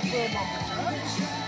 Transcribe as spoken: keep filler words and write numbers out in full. the